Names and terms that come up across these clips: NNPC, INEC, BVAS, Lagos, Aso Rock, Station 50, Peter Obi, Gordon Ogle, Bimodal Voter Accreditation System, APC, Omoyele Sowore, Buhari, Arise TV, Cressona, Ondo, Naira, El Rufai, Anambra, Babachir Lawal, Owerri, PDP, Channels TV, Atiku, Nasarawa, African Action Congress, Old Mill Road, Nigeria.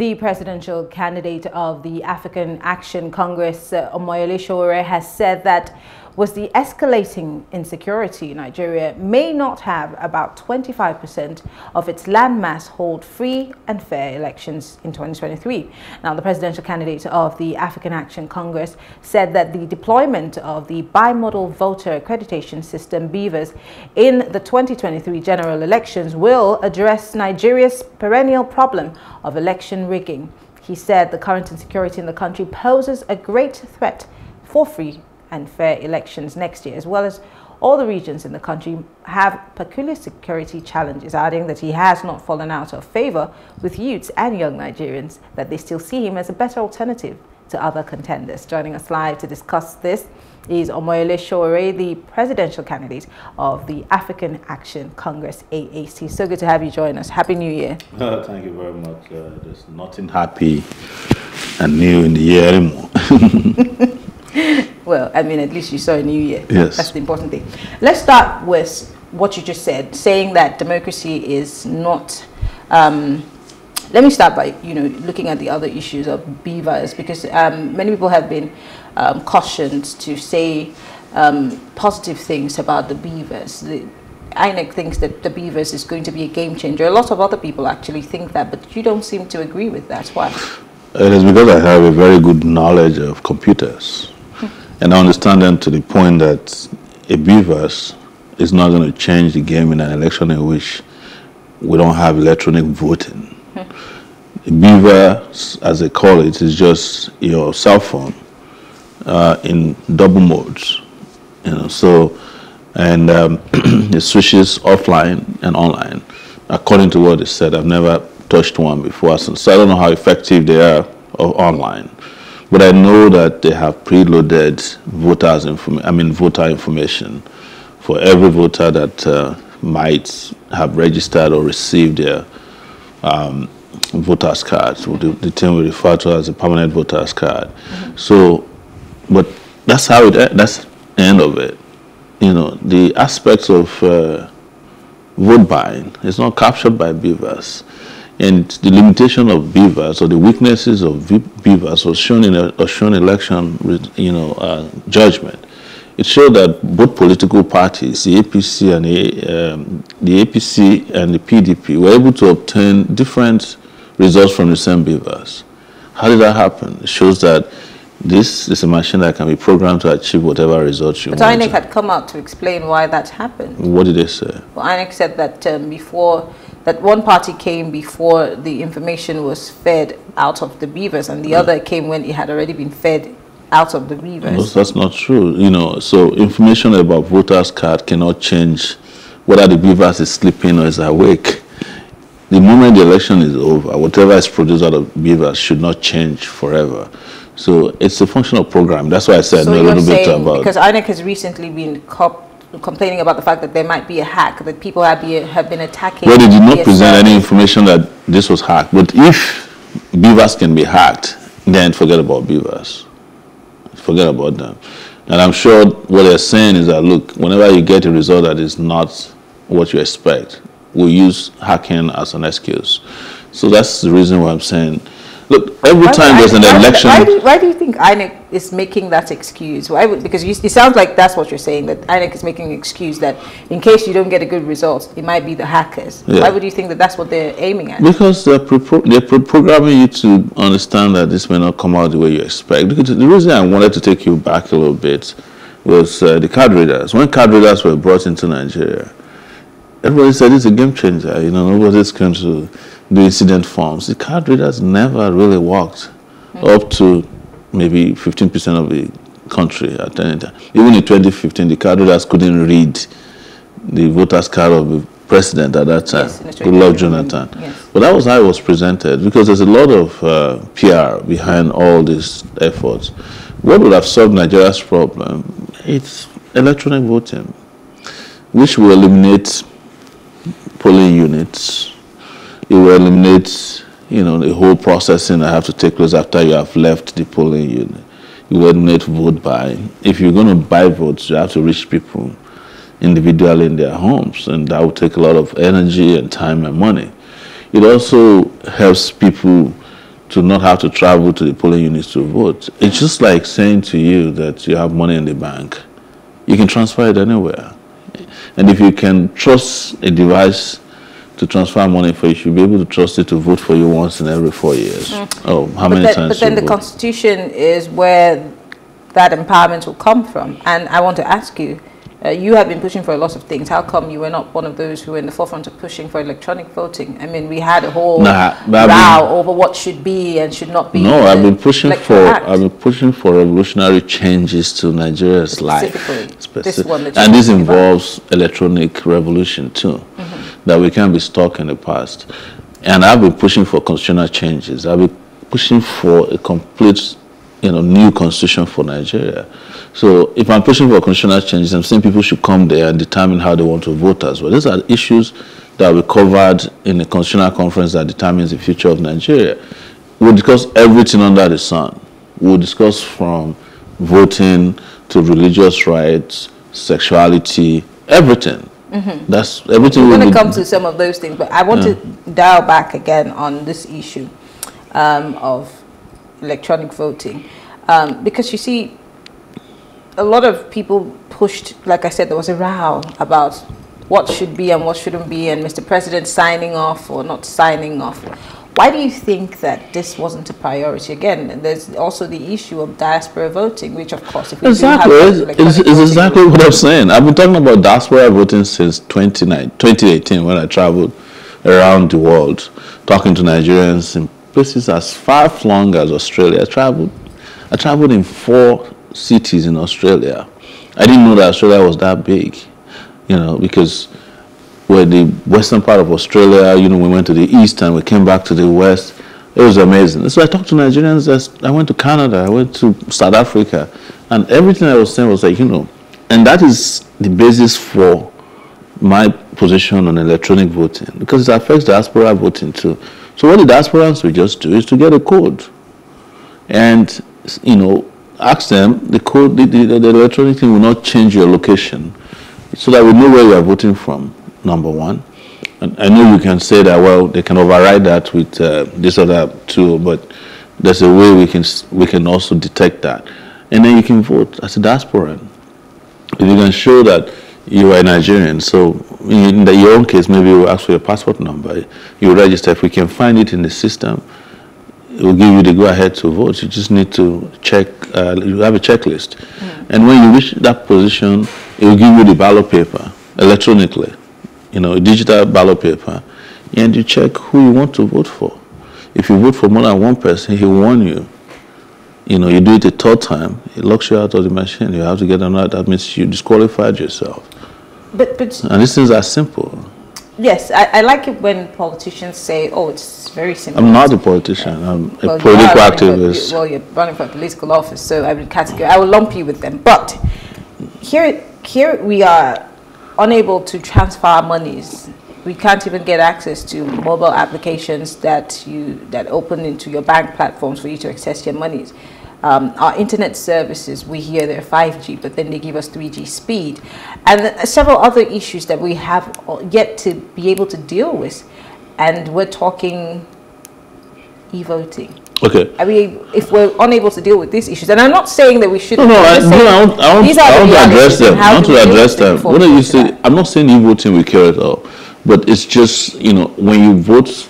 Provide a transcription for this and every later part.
The presidential candidate of the African Action Congress, Omoyele Sowore, has said that was the escalating insecurity in Nigeria may not have about 25% of its landmass hold free and fair elections in 2023. Now, the presidential candidate of the African Action Congress said that the deployment of the bimodal voter accreditation system (BVAS) in the 2023 general elections will address Nigeria's perennial problem of election rigging. He said the current insecurity in the country poses a great threat for free and fair elections next year, as well as all the regions in the country have peculiar security challenges, adding that he has not fallen out of favor with youths and young Nigerians, that they still see him as a better alternative to other contenders. Joining us live to discuss this is Omoyele Sowore, the presidential candidate of the African Action Congress, AAC. So good to have you join us. Happy New Year. Thank you very much. There's nothing happy and new in the year anymore. Well, I mean, at least you saw a new year. Yes. That's the important thing. Let's start with what you just said, saying that democracy is not... let me start by, looking at the other issues of BVAS, because many people have been cautioned to say positive things about the BVAS. The INEC thinks that the BVAS is going to be a game changer. A lot of other people actually think that, but you don't seem to agree with that. Why? It is because I have a very good knowledge of computers. And I understand them to the point that a BVAS is not going to change the game in an election in which we don't have electronic voting. A BVAS, as they call it, is just your cell phone in double modes. It switches offline and online, according to what they said. I've never touched one before, so I don't know how effective they are online. But I know that they have preloaded voter information for every voter that might have registered or received their voter's card, the term we refer to as a permanent voter's card. Mm-hmm. So, but that's how it. That's the end of it. The aspects of vote buying is not captured by BVAS. And the limitation of BVAS, or the weaknesses of BVAS, was shown in a shown election, judgment. It showed that both political parties, the APC and the PDP, were able to obtain different results from the same BVAS. How did that happen? It shows that this is a machine that can be programmed to achieve whatever results you want. But INEC had come out to explain why that happened. What did they say? Well, INEC said that one party came before the information was fed out of the BVAS, and the other came when it had already been fed out of the BVAS. No, that's not true. So information about voters' card cannot change whether the BVAS is sleeping or is awake. The moment the election is over, whatever is produced out of BVAS should not change forever. So it's a functional program. That's why I said so a little bit about... Because INEC has recently been complaining about the fact that there might be a hack, that people have been attacking... Well, they did not present any information that this was hacked. But if BVAS can be hacked, then forget about BVAS. Forget about them. And I'm sure what they're saying is that, look, whenever you get a result that is not what you expect, we use hacking as an excuse. So that's the reason why I'm saying, look, every time there's an election... Why do you think INEC is making that excuse? Because it sounds like that's what you're saying, that INEC is making an excuse that in case you don't get a good result, it might be the hackers. Yeah. Why would you think that that's what they're aiming at? Because they're programming you to understand that this may not come out the way you expect. Because the reason I wanted to take you back a little bit was the card readers. When card readers were brought into Nigeria, everybody said it's a game changer, nobody's going to do incident forms. The card readers never really worked up to maybe 15% of the country at any time. Even in 2015, the card readers couldn't read the voter's card of the president at that time. Yes, good Lord Jonathan. Yes. But that was how it was presented, because there's a lot of PR behind all these efforts. What would have solved Nigeria's problem? It's electronic voting, which will eliminate polling units. It will eliminate, the whole processing that have to take place after you have left the polling unit. It will eliminate vote buying. If you're going to buy votes, you have to reach people individually in their homes, and that will take a lot of energy and time and money. It also helps people to not have to travel to the polling units to vote. It's just like saying to you that you have money in the bank. You can transfer it anywhere. And if you can trust a device to transfer money for you, you should be able to trust it to vote for you once in every 4 years. Mm. Oh, how many times? But then the Constitution is where that empowerment will come from. And I want to ask you, you have been pushing for a lot of things. How come you were not one of those who were in the forefront of pushing for electronic voting? I mean, we had a whole row over what should be and should not be. No, I've been pushing for revolutionary changes to Nigeria's life. And this involves electronic revolution too, that we can't be stuck in the past. And I've been pushing for constitutional changes. I've been pushing for a complete new constitution for Nigeria. So if I'm pushing for constitutional changes, I'm saying people should come there and determine how they want to vote as well. These are issues that we covered in the constitutional conference that determines the future of Nigeria. We'll discuss everything under the sun. We'll discuss from voting to religious rights, sexuality, everything. Mm-hmm. That's everything. We're going to come to some of those things, but I want to dial back again on this issue of electronic voting, because you see a lot of people pushed, like I said, there was a row about what should be and what shouldn't be, and Mr. President signing off or not signing off. Why do you think that this wasn't a priority? Again, there's also the issue of diaspora voting, which of course, if we exactly what I'm saying. I've been talking about diaspora voting since 2018 when I traveled around the world talking to Nigerians in places as far-flung as Australia. I traveled in 4 cities in Australia. I didn't know that Australia was that big, because we're the western part of Australia. We went to the east and we came back to the west. It was amazing. So I talked to Nigerians. I went to Canada. I went to South Africa. And everything I was saying was like, and that is the basis for my position on electronic voting, because it affects diaspora voting too. So what the diasporans will just do is to get a code and, ask them, the code, the electronic thing will not change your location, so that we know where you are voting from, number one. And I know you can say that, well, they can override that with this other tool, but there's a way we can also detect that. And then you can vote as a diasporan. If you can show that you are a Nigerian, so in your own case, maybe we'll ask for your passport number. You register. If we can find it in the system, it will give you the go-ahead to vote. You just need to check. You have a checklist. Yeah. And when you reach that position, it will give you the ballot paper electronically, a digital ballot paper, and you check who you want to vote for. If you vote for more than one person, he will warn you. You do it a third time, it locks you out of the machine. You have to get another. That means you disqualified yourself. And these things are simple. Yes, I like it when politicians say, "Oh, it's very simple." I'm not a politician. I'm a political activist. Well, you're running for a political office, so I will lump you with them. But here we are, unable to transfer monies. We can't even get access to mobile applications that open into your bank platforms for you to access your monies. Our internet services, we hear they're 5G, but then they give us 3G speed. And several other issues that we have yet to be able to deal with. And we're talking e-voting. Okay. I mean, if we're unable to deal with these issues, and I'm not saying that we shouldn't. I want to address them. I want to address them. What do you say? I'm not saying e-voting will cure it all, but it's just, when you vote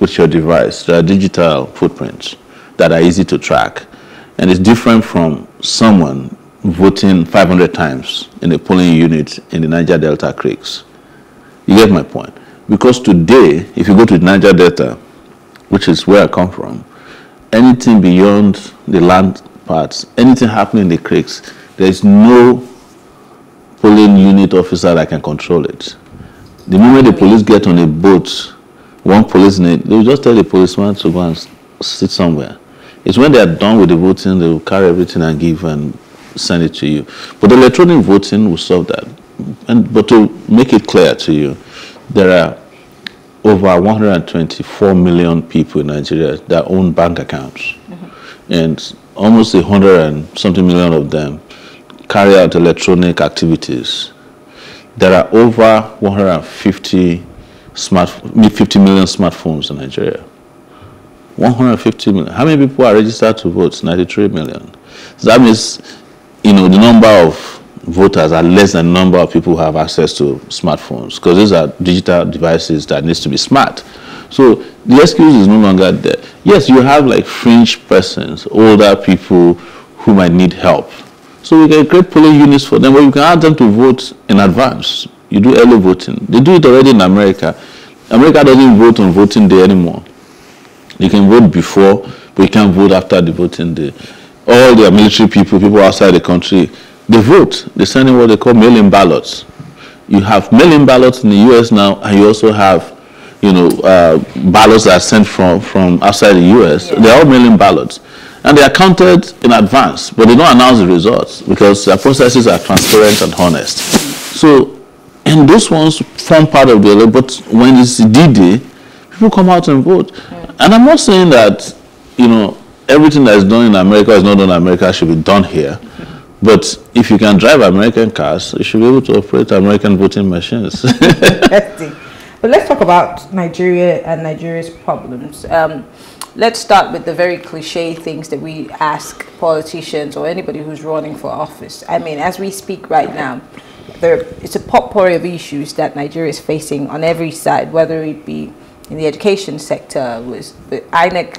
with your device, there are digital footprints that are easy to track. And it's different from someone voting 500 times in a polling unit in the Niger Delta creeks. You get my point? Because today, if you go to the Niger Delta, which is where I come from, anything beyond the land parts, anything happening in the creeks, there is no polling unit officer that can control it. The moment the police get on a boat, one policeman, they'll just tell the policeman to go and sit somewhere. It's when they are done with the voting, they will carry everything and give and send it to you. But the electronic voting will solve that. But to make it clear to you, there are over 124 million people in Nigeria that own bank accounts. And almost 100-something million of them carry out electronic activities. There are over 150 million smartphones in Nigeria. 150 million. How many people are registered to vote? 93 million. So that means, you know, the number of voters are less than the number of people who have access to smartphones, because these are digital devices that needs to be smart. So the excuse is no longer there. Yes, you have like fringe persons, older people who might need help. So we can create polling units for them, where you can ask them to vote in advance. You do early voting. They do it already in America. America doesn't vote on voting day anymore. You can vote before, but you can't vote after the voting day. All their military people, people outside the country, they vote. They send in what they call mail-in ballots. You have mail-in ballots in the U.S. now, and you also have, you know, ballots that are sent from outside the U.S. Yeah. They're all mail-in ballots. And they are counted in advance, but they don't announce the results because their processes are transparent and honest. So, and those ones form part of the election, but when it's D-Day, people come out and vote. And I'm not saying that, you know, everything that is done in America is not done in America should be done here. But if you can drive American cars, you should be able to operate American voting machines. But let's talk about Nigeria and Nigeria's problems. Let's start with the very cliche things that we ask politicians or anybody who's running for office. I mean, as we speak right now, it's a potpourri of issues that Nigeria is facing on every side, whether it be in the education sector, with INEC,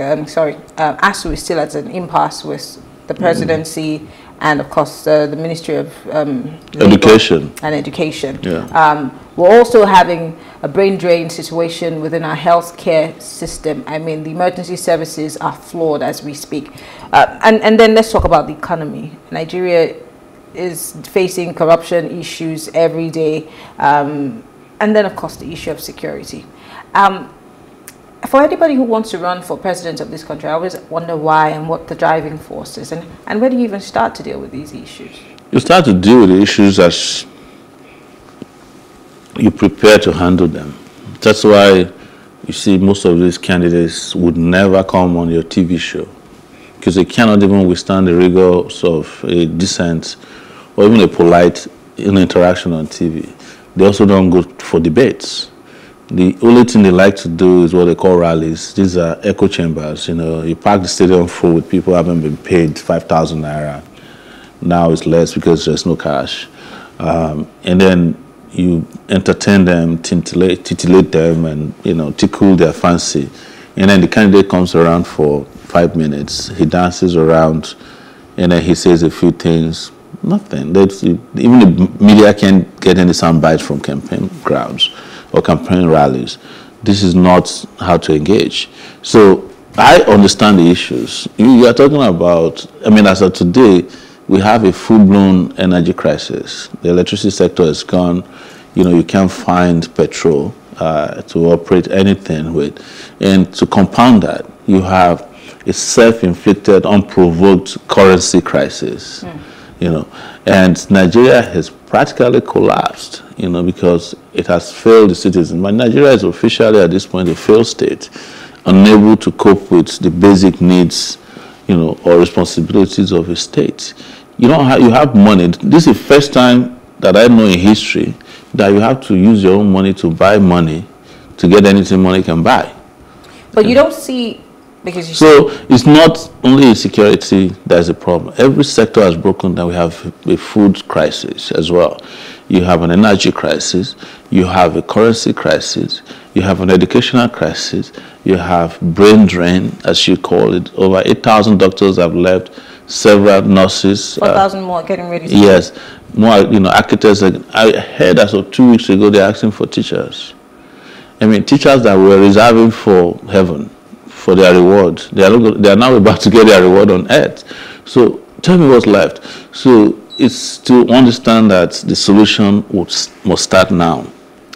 ASU is still at an impasse with the presidency and, of course, the Ministry of Education. Yeah. We're also having a brain drain situation within our healthcare system. I mean, the emergency services are flawed as we speak. And then let's talk about the economy. Nigeria is facing corruption issues every day. And then, of course, the issue of security. For anybody who wants to run for president of this country, I always wonder why and what the driving force is. And where do you even start to deal with these issues? You start to deal with the issues as you prepare to handle them. That's why you see most of these candidates would never come on your TV show, because they cannot even withstand the rigors of a decent or even a polite interaction on TV. They also don't go for debates. The only thing they like to do is what they call rallies. These are echo chambers. You know, you pack the stadium full with people who haven't been paid 5,000 naira. Now it's less because there's no cash. And then you entertain them, titillate them, and, you know, tickle their fancy. And then the candidate comes around for 5 minutes. He dances around, and then he says a few things. Nothing. Even the media can't get any sound bites from campaign crowds or campaign rallies. This is not how to engage. So I understand the issues. You are talking about, I mean, as of today, we have a full-blown energy crisis. The electricity sector is gone. You know, you can't find petrol to operate anything with. And to compound that, you have a self-inflicted, unprovoked currency crisis. You know, and Nigeria has practically collapsed, you know, because it has failed the citizens. But Nigeria is officially at this point a failed state, unable to cope with the basic needs, you know, or responsibilities of a state. You know, you have money. This is the first time that I know in history that you have to use your own money to buy money to get anything money can buy. But you don't see. So it's not only insecurity that is a problem. Every sector has broken down. We have a food crisis as well. You have an energy crisis. You have a currency crisis. You have an educational crisis. You have brain drain, as you call it. Over 8,000 doctors have left. Several nurses. 4,000 more getting ready. Yes, more. You know, architects. I heard as of 2 weeks ago they're asking for teachers. I mean, teachers that were reserving for heaven, for their reward. They are now about to get their reward on earth. So tell me what's left. So it's to understand that the solution must start now.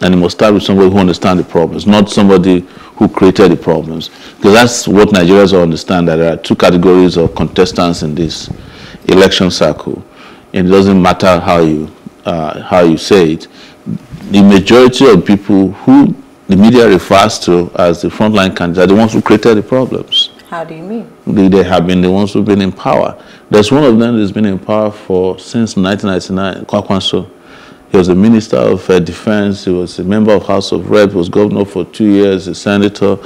And it must start with somebody who understands the problems, not somebody who created the problems. Because that's what Nigerians understand, that there are two categories of contestants in this election cycle. And it doesn't matter how you say it. The majority of people who the media refers to as the frontline candidates are the ones who created the problems. How do you mean? They have been the ones who have been in power. There's one of them that's been in power since 1999, Kwakwaso. He was a minister of defense. He was a member of House of Reps. He was governor for 2 years, a senator.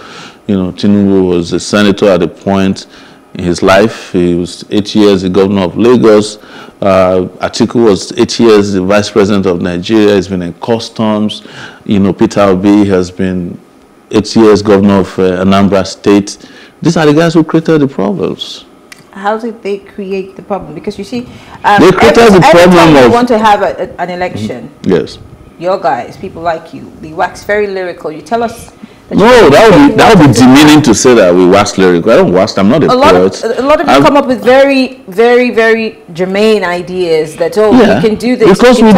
You know, Tinubu was a senator at a point in his life. He was 8 years the governor of Lagos. Atiku was 8 years the vice president of Nigeria. He's been in customs. You know, Peter Obi has been 8 years governor of Anambra State. These are the guys who created the problems. How did they create the problem? Because you see, they created every time you want to have an election. Yes. Your guys, people like you, they wax very lyrical. You tell us. No, that would be demeaning to say that we wax lyrical. I don't wax. I'm not a poet. A lot of you come up with very, very, very germane ideas that, oh, yeah, you can do this. Because we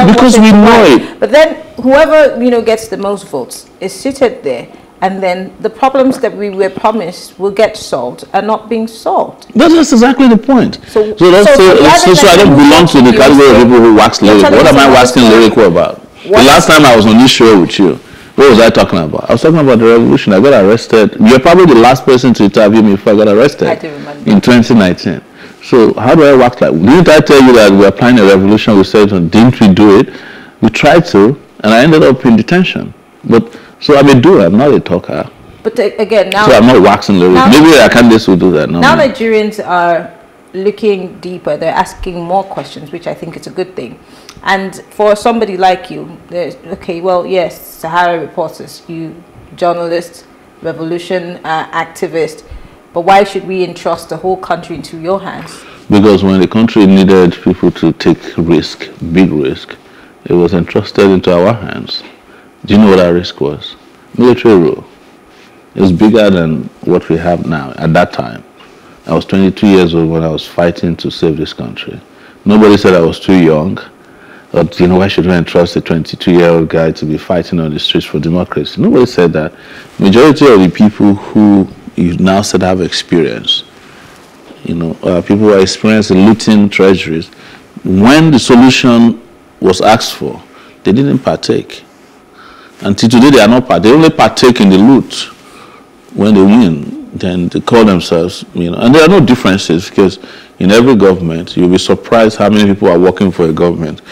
know it. But then whoever, you know, gets the most votes is seated there. And then the problems that we were promised will get solved are not being solved. That's exactly the point. So I don't belong to the category of people who wax lyrical. What am I waxing lyrical about? What? The last time I was on this show with you, what was I talking about? I was talking about the revolution. I got arrested. You're probably the last person to interview me before I got arrested. I do remember. In 2019. So how do I wax like? Didn't I tell you that we're planning a revolution? We said, didn't we do it? We tried to, and I ended up in detention. But so I'm a doer, I'm not a talker. But again, now... So I'm not waxing lyrical. Maybe I can just do that. No, now no. Nigerians are looking deeper. They're asking more questions, which I think is a good thing. And for somebody like you, okay, well, yes, Sahara Reporters, you journalist, revolution activist, but why should we entrust the whole country into your hands? Because when the country needed people to take risk, big risk, it was entrusted into our hands. Do you know what our risk was? Military rule. It was bigger than what we have now at that time. I was 22 years old when I was fighting to save this country. Nobody said I was too young. But, you know, why should we entrust a 22-year-old guy to be fighting on the streets for democracy? Nobody said that. Majority of the people who you now said have experience, you know, people who are experienced in looting treasuries, when the solution was asked for, they didn't partake. Until today, they are not part. They only partake in the loot when they win. Then they call themselves, you know. And there are no differences because in every government, you'll be surprised how many people are working for a government.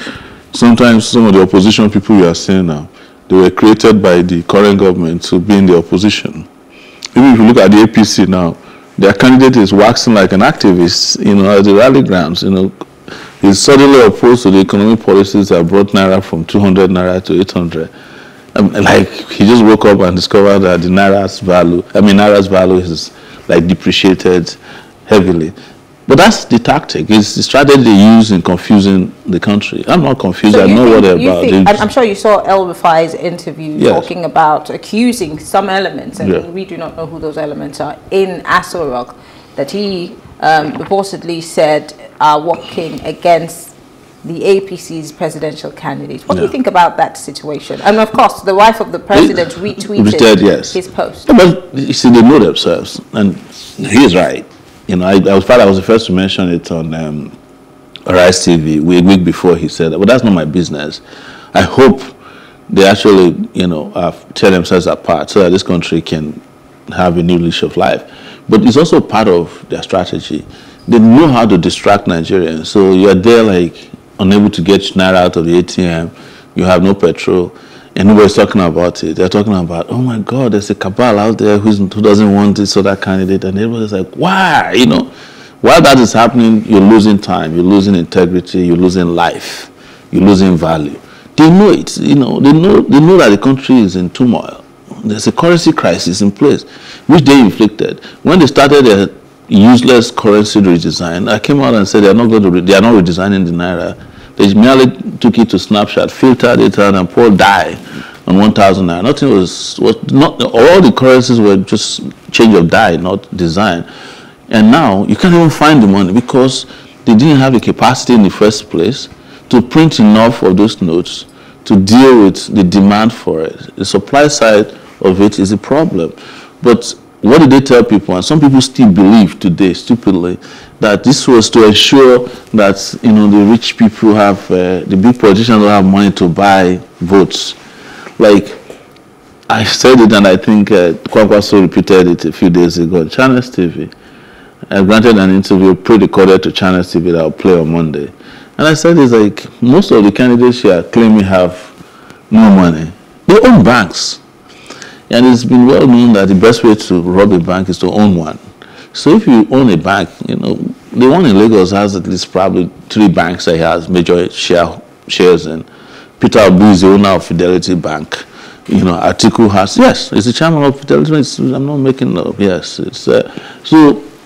Sometimes some of the opposition people you are seeing now, they were created by the current government to be in the opposition. Even if you look at the APC now, their candidate is waxing like an activist, you know, at the rally grounds, you know. He's suddenly opposed to the economic policies that brought Naira from 200 Naira to 800. Like he just woke up and discovered that the Naira's value is like depreciated heavily. But that's the tactic. It's the strategy they use in confusing the country. I'm not confused. So I know what they're about. I'm sure you saw El Rufai's interview. Yes. Talking about accusing some elements, and yeah, we do not know who those elements are, in Aso Rock that he reportedly said are working against the APC's presidential candidates. What do you think about that situation? And of course, the wife of the president retweeted his post. Yeah, but you see, they know themselves, and he's right. You know, I was the first to mention it on Arise TV a week before he said that. But that's not my business. I hope they actually, you know, tear themselves apart so that this country can have a new leash of life. But it's also part of their strategy. They know how to distract Nigerians. So you're there like, unable to get Naira out of the ATM, you have no petrol, and nobody's talking about it. They're talking about, oh my God, there's a cabal out there who doesn't want this or that candidate, and everybody's like, why? You know, while that is happening, you're losing time, you're losing integrity, you're losing life, you're losing value. They know it, you know, they know that the country is in turmoil. There's a currency crisis in place, which they inflicted. When they started their useless currency redesign, I came out and said they are not redesigning the Naira. They merely took it to Snapchat, filtered it out, and poured dye on 1,000 Naira. Nothing was all the currencies were just change of dye, not design. And now you can't even find the money because they didn't have the capacity in the first place to print enough of those notes to deal with the demand for it. The supply side of it is a problem. But what did they tell people? And some people still believe today, stupidly, that this was to ensure that, you know, the rich people have, the big politicians don't have money to buy votes. Like, I said it, and I think Kwakwaso repeated it a few days ago on Channels TV. I granted an interview pre-recorded to Channels TV that I'll play on Monday. And I said, it's like most of the candidates here claiming have no money. They own banks. And it's been well known that the best way to rob a bank is to own one. So if you own a bank, you know, the one in Lagos has at least probably 3 banks that he has major shares in. Peter Obi is the owner of Fidelity Bank. You know, Atiku has, yes, it's the chairman of Fidelity. It's, I'm not making up, yes. It's, so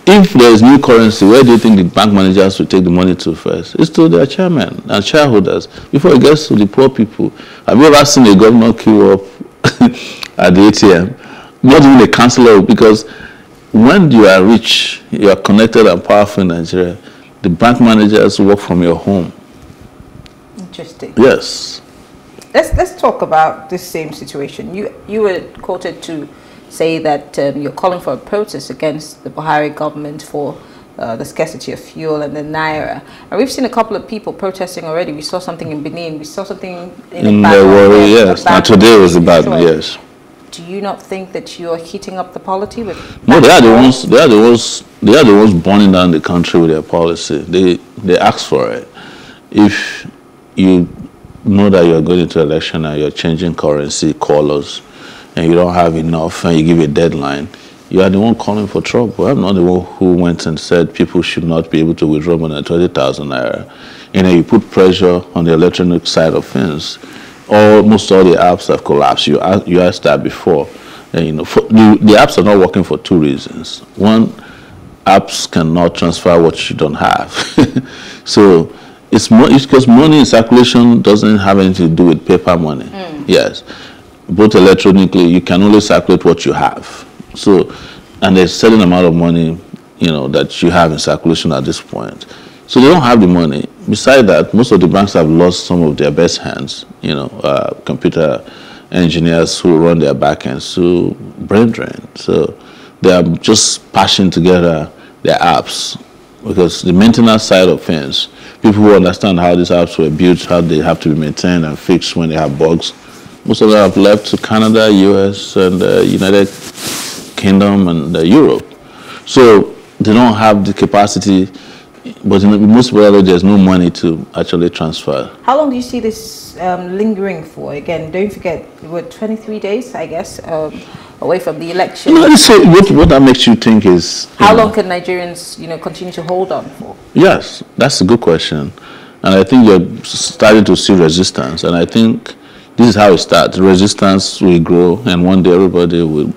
if there's new currency, where do you think the bank managers will take the money to first? It's to their chairman and shareholders. Before it gets to the poor people, have you ever seen a governor queue up at the ATM? Not even a councillor, because when you are rich, you are connected and powerful in Nigeria, the bank managers work from your home. Interesting. Yes. Let's talk about this same situation. You were quoted to say that you're calling for a protest against the Buhari government for the scarcity of fuel and the Naira. And we've seen a couple of people protesting already. We saw something in Benin. We saw something in Malawi. Yes. Now today was about yes. Do you not think that you are heating up the polity with? No, they are the ones. They are the ones burning down the country with their policy. They ask for it. If you know that you're going into election and you're changing currency colors and you don't have enough and you give a deadline, you are the one calling for trouble. I'm not the one who went and said people should not be able to withdraw more than 20,000 naira. You know, you put pressure on the electronic side of things. Almost all the apps have collapsed. You asked that before. And, you know, the apps are not working for 2 reasons. One, apps cannot transfer what you don't have. So it's because money in circulation doesn't have anything to do with paper money. Mm. Yes. Both electronically, you can only circulate what you have. So, and there's a certain amount of money, you know, that you have in circulation at this point. So they don't have the money. Besides that, most of the banks have lost some of their best hands, you know, computer engineers who run their backends to brain drain. So they are just pashing together their apps because the maintenance side of things, people who understand how these apps were built, how they have to be maintained and fixed when they have bugs, most of them have left to Canada, US, and the United Kingdom, and Europe. So they don't have the capacity. But in most world, there's no money to actually transfer. How long do you see this lingering for? Again, don't forget, we're 23 days, I guess, away from the election. No, so what that makes you think is... How long can Nigerians, you know, continue to hold on for? Yes, that's a good question. And I think you're starting to see resistance. And I think this is how it starts. Resistance will grow, and one day everybody will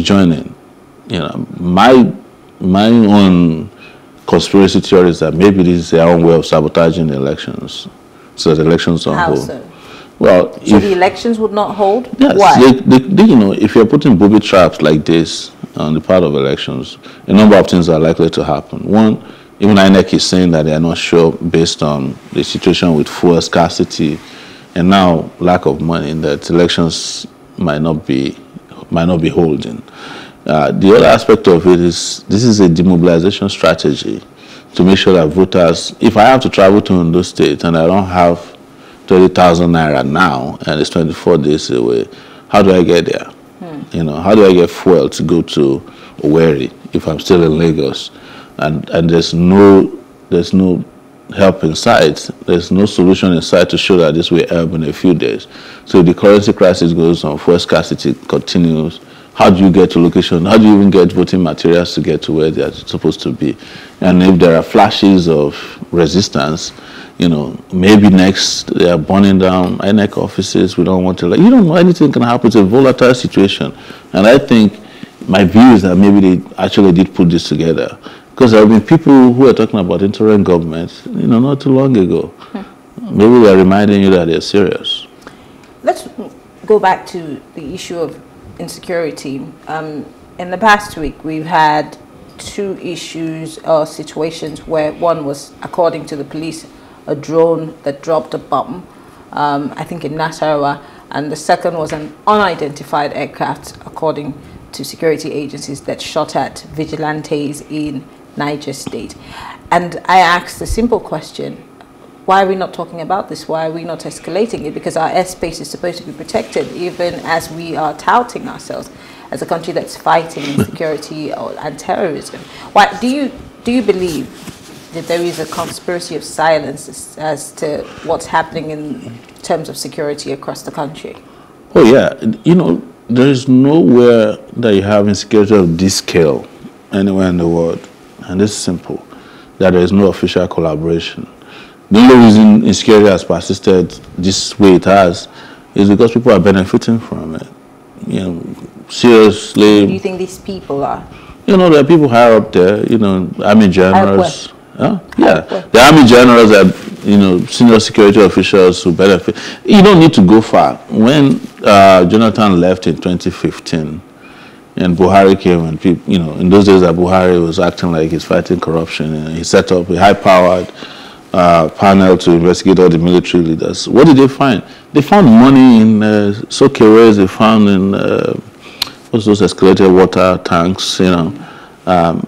join in. You know, my own... conspiracy theories that maybe this is their own way of sabotaging the elections, so that elections don't hold. So? Well, so if the elections would not hold. Yes, why? You know, if you're putting booby traps like this on the part of elections, a number of things are likely to happen. One, even INEC is saying that they are not sure based on the situation with fuel scarcity and now lack of money that elections might not be holding. The other aspect of it is this is a demobilization strategy to make sure that voters, if I have to travel to Ondo State and I don't have 20,000 naira now and it's 24 days away, how do I get there? Hmm. You know, how do I get fuel to go to Owerri if I'm still in Lagos and there's no help in sight, there's no solution in sight to show that this will help in a few days. So the currency crisis goes on, fuel scarcity continues. How do you get to location? How do you even get voting materials to get to where they're supposed to be? And if there are flashes of resistance, you know, maybe next they are burning down INEC offices. We don't want to, like, you don't know, anything can happen. It's a volatile situation. And I think my view is that maybe they actually did put this together. Because there have been people who are talking about interim government, you know, not too long ago. Hmm. Maybe they're reminding you that they're serious. Let's go back to the issue of insecurity. In the past week, we've had 2 issues or situations where one was, according to the police, a drone that dropped a bomb, I think in Nasarawa, and the second was an unidentified aircraft, according to security agencies, that shot at vigilantes in Niger State. And I asked the simple question, why are we not talking about this? Why are we not escalating it? Because our airspace is supposed to be protected, even as we are touting ourselves as a country that's fighting insecurity and terrorism. Why do you believe that there is a conspiracy of silence as to what's happening in terms of security across the country? Oh yeah, you know, there is nowhere that you have insecurity of this scale anywhere in the world, and it's simple, that there is no official collaboration. The only reason insecurity has persisted this way it has is because people are benefiting from it. You know, seriously. Who do you think these people are? You know, there are people higher up there, you know, army generals. Huh? Yeah, the army generals are, you know, senior security officials who benefit. You don't need to go far. When Jonathan left in 2015 and Buhari came, and people, you know, in those days that Buhari was acting like he's fighting corruption, and he set up a high-powered panel to investigate all the military leaders. What did they find? They found money in Sowore, they found in those escalated water tanks, you know,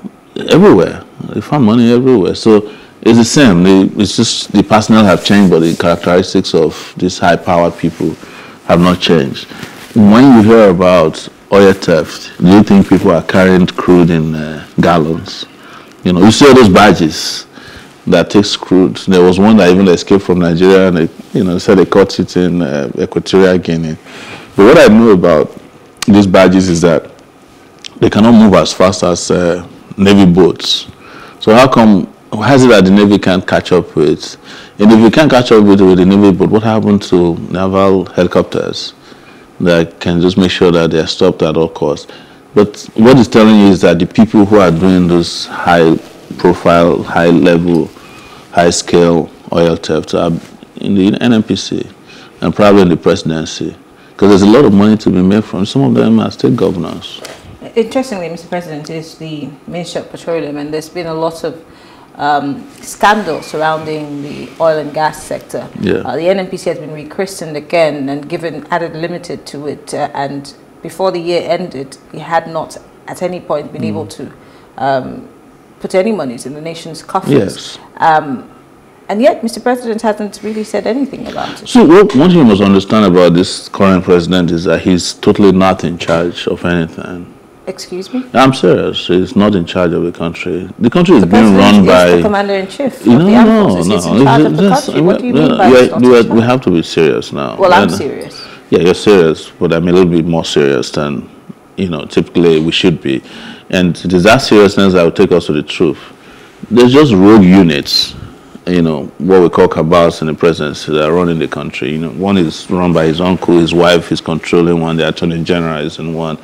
everywhere. They found money everywhere. So it's the same. It's just the personnel have changed, but the characteristics of these high-powered people have not changed. When you hear about oil theft, do you think people are carrying crude in gallons? You know, you see all those badges that takes crude. There was one that even escaped from Nigeria, and they, you know, said they caught it in Equatorial Guinea. But what I know about these badges is that they cannot move as fast as Navy boats. So how come, how is it that the Navy can't catch up with? And if we can't catch up with the Navy boat, what happened to naval helicopters that can just make sure that they are stopped at all costs? But what it's telling you is that the people who are doing those high-profile, high-level, high-scale oil thefts are in the NNPC and probably in the presidency, because there's a lot of money to be made from. Some of them are state governors. Interestingly, Mr. President, is the Ministry of Petroleum, and there's been a lot of scandal surrounding the oil and gas sector. Yeah. The NNPC has been rechristened again and given added limited to it, and before the year ended, we had not at any point been able to put any monies in the nation's coffers. Yes. And yet, Mr. President hasn't really said anything about it. So, one thing you must understand about this current president is that he's totally not in charge of anything. Excuse me? I'm serious. He's not in charge of the country. The country is being run by... the commander-in-chief. No. He's in charge of the country. What do you mean by this? We have to be serious now. Well, I'm serious. Yeah, you're serious, but I'm a little bit more serious than, you know, typically we should be. And it is that seriousness that will take us to the truth. There's just rogue units, you know, what we call cabals in the presidency that are running the country. You know, one is run by his uncle, his wife is controlling one, the attorney general is in one.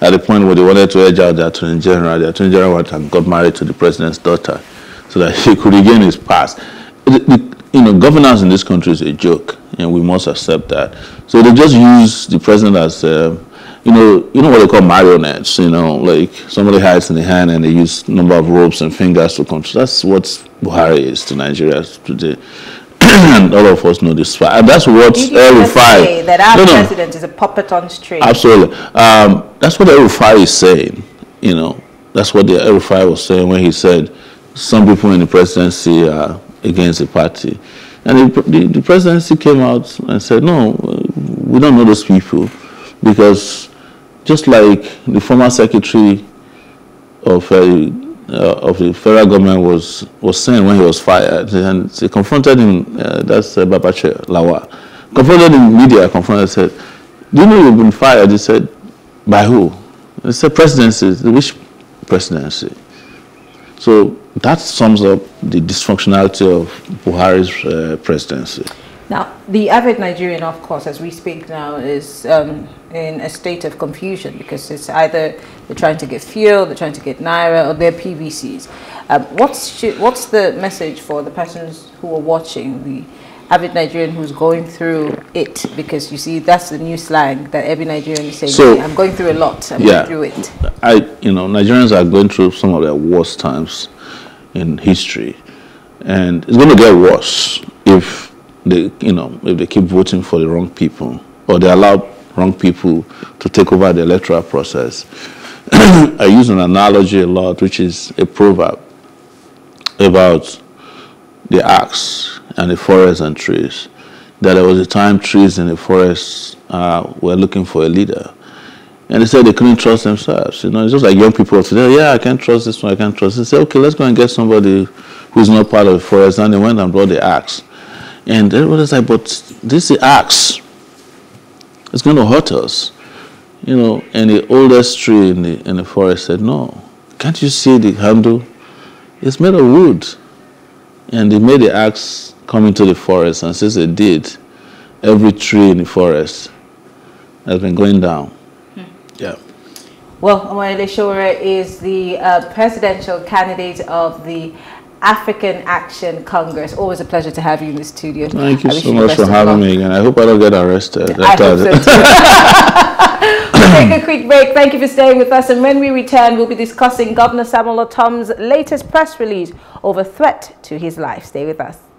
At the point where they wanted to edge out the attorney general went and got married to the president's daughter so that he could regain his past. You know, governance in this country is a joke, and we must accept that. So they just use the president as, you know what they call marionettes, you know, like somebody hides in the hand and they use number of ropes and fingers to control. That's what Buhari is to Nigeria today. And all of us know this. And that's what El Rufai... that our president is a puppet on string. Absolutely. That's what El Rufai is saying. You know, that's what El Rufai was saying when he said some people in the presidency are against the party. And the presidency came out and said, no, we don't know those people, because just like the former secretary of the federal government was saying when he was fired, and they confronted him, that's Babachir Lawal, confronted him media, confronted, said, do you know you've been fired? He said, by who? He said, presidency. Which presidency? So that sums up the dysfunctionality of Buhari's presidency. Now, the average Nigerian, of course, as we speak now, is in a state of confusion, because it's either they're trying to get fuel, they're trying to get Naira, or they're PVCs. What's the message for the persons who are watching, the average Nigerian who's going through it? Because, you see, that's the new slang that every Nigerian is saying, so, I'm going through a lot, I'm going through it. You know, Nigerians are going through some of their worst times in history, and it's going to get worse if... if they keep voting for the wrong people, or they allow wrong people to take over the electoral process. I use an analogy a lot, which is a proverb about the axe and the forest and trees. That there was a time trees in the forest were looking for a leader, And they said they couldn't trust themselves. You know, it's just like young people today. Yeah, I can't trust this one, I can't trust this. They say, okay, let's go and get somebody who's not part of the forest. And they went and brought the axe. And everybody's like, but this is the axe. It's going to hurt us. You know, and the oldest tree in the forest said, no, can't you see the handle? It's made of wood. And they made the axe come into the forest, and since they did, every tree in the forest has been going down. Hmm. Yeah. Well, Omoyele Sowore is the presidential candidate of the African Action Congress. Always a pleasure to have you in the studio. Thank you so much for having me again. I hope I don't get arrested. I hope so too. We'll take a quick break. Thank you for staying with us. And when we return, we'll be discussing Governor Samuel Otom's latest press release over threat to his life. Stay with us.